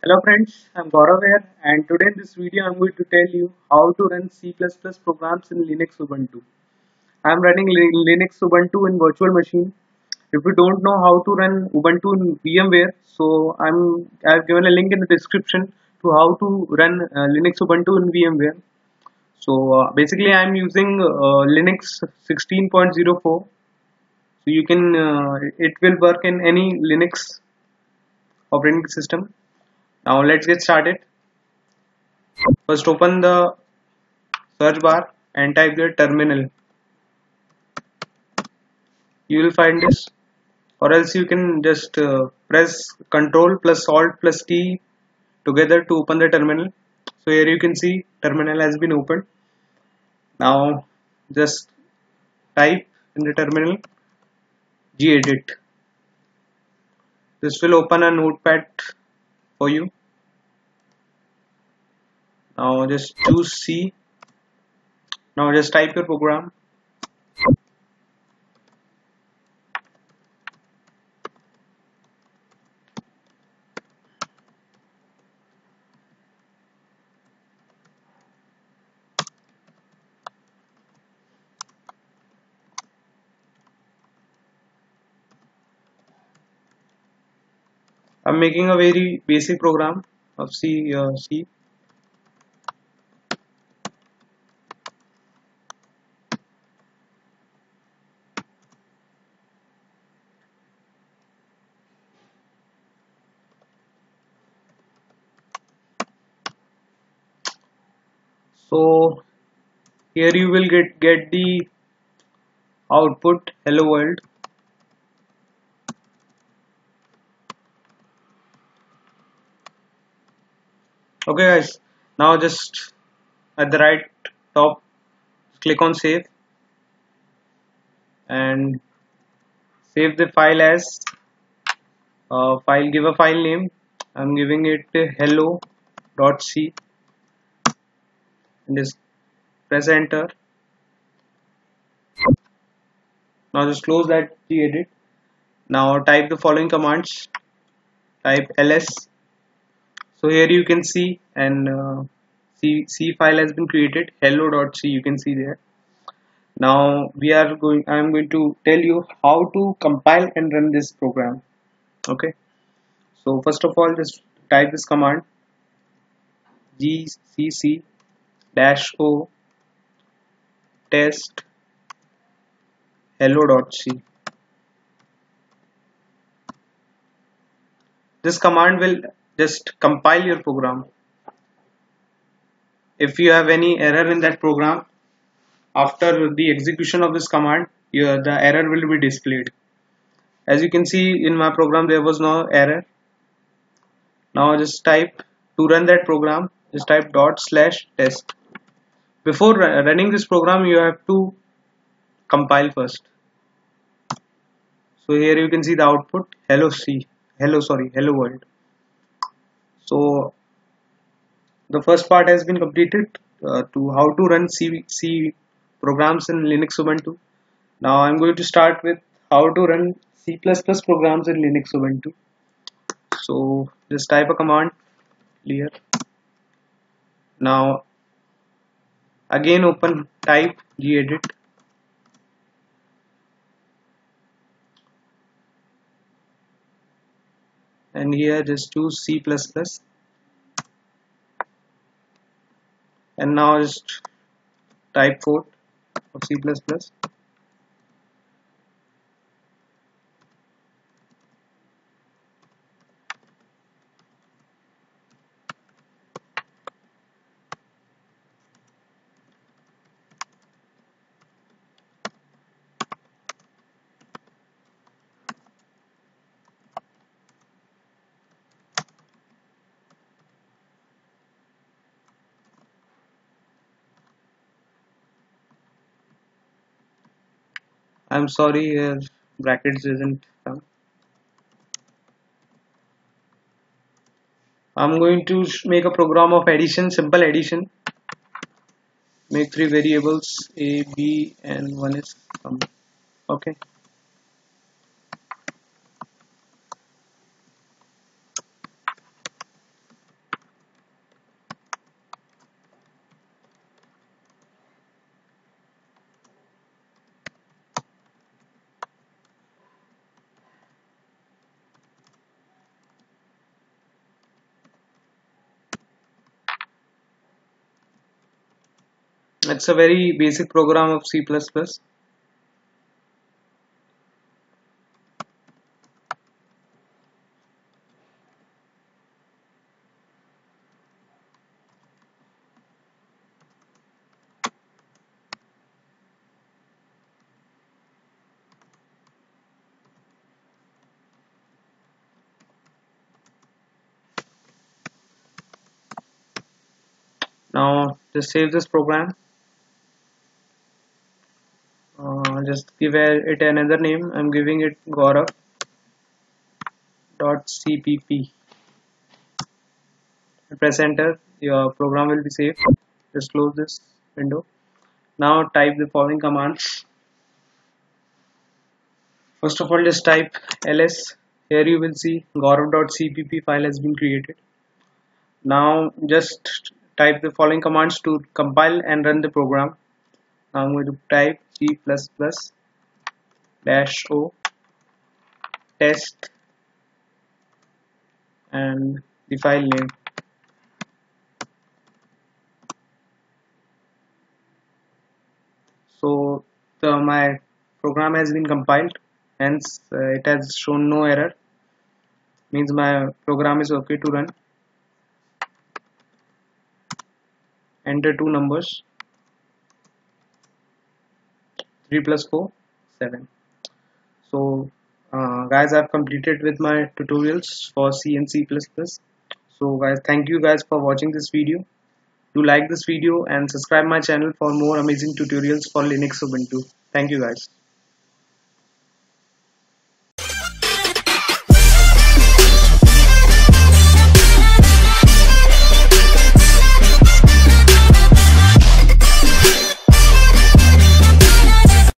Hello friends, I'm Gaurav here, and today in this video I'm going to tell you how to run C++ programs in Linux Ubuntu. I'm running Linux Ubuntu in virtual machine. If you don't know how to run Ubuntu in VMware, so I've given a link in the description to how to run Linux Ubuntu in VMware. So basically I'm using Linux 16.04. So you can, it will work in any Linux operating system. Now let's get started. First open the search bar and type the terminal. You will find this, or else you can just press Ctrl+Alt+T together to open the terminal. So here you can see terminal has been opened. Now just type in the terminal gedit. This will open a notepad for you. Now just choose C. Now just type your program. I'm making a very basic program of C. So here you will get the output hello world. Okay guys, now just at the right top click on save and save the file as file. Give a file name. I'm giving it hello.c and just press enter. Now just close that gedit. Now type the following commands. Type ls. So here you can see and C file has been created, hello.c, you can see there. Now I'm going to tell you how to compile and run this program. Okay, so first of all just type this command gcc -o test hello.c. This command will just compile your program. If you have any error in that program, after the execution of this command, the error will be displayed. As you can see in my program, there was no error. Now just type, to run that program, just type /test. Before running this program, you have to compile first. So here you can see the output, hello world. So the first part has been completed to how to run C programs in Linux Ubuntu. Now I'm going to start with how to run C++ programs in Linux Ubuntu. So just type a command clear. Now again open, type gedit. And here just choose C++. And now just type port of C++. I'm sorry, here brackets isn't come. I'm going to make a program of addition, simple addition. Make three variables a, b and one is sum. Okay. It's a very basic program of C++. Now just save this program. Just give it another name. I'm giving it Gaurav.cpp. Press enter. Your program will be saved. Just close this window. Now type the following commands. First of all, just type ls. Here you will see Gaurav.cpp file has been created. Now just type the following commands to compile and run the program. I'm going to type C++-o test and the file name. So my program has been compiled, hence it has shown no error. Means my program is okay to run. Enter two numbers. 3 plus 4 7. So guys, I've completed with my tutorials for C and C++. So guys, thank you guys for watching this video. Do like this video and subscribe my channel for more amazing tutorials for Linux Ubuntu. Thank you guys.